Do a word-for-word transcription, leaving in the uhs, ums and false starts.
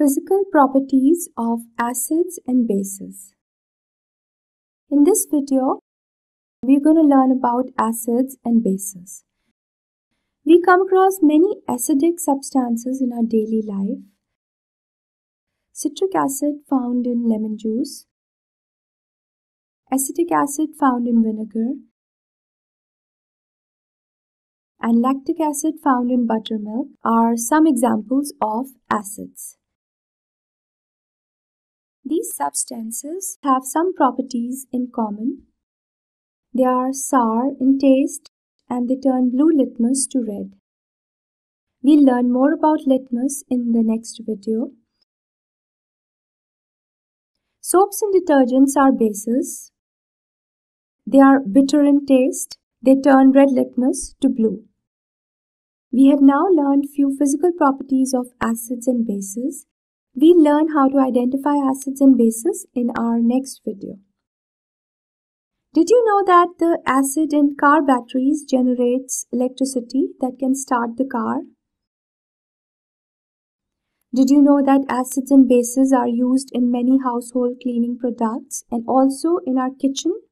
Physical properties of acids and bases. In this video, we're going to learn about acids and bases. We come across many acidic substances in our daily life. Citric acid found in lemon juice, acetic acid found in vinegar, and lactic acid found in buttermilk are some examples of acids. These substances have some properties in common. They are sour in taste and they turn blue litmus to red. We'll learn more about litmus in the next video. Soaps and detergents are bases. They are bitter in taste. They turn red litmus to blue. We have now learned few physical properties of acids and bases. We'll learn how to identify acids and bases in our next video. Did you know that the acid in car batteries generates electricity that can start the car? Did you know that acids and bases are used in many household cleaning products and also in our kitchen?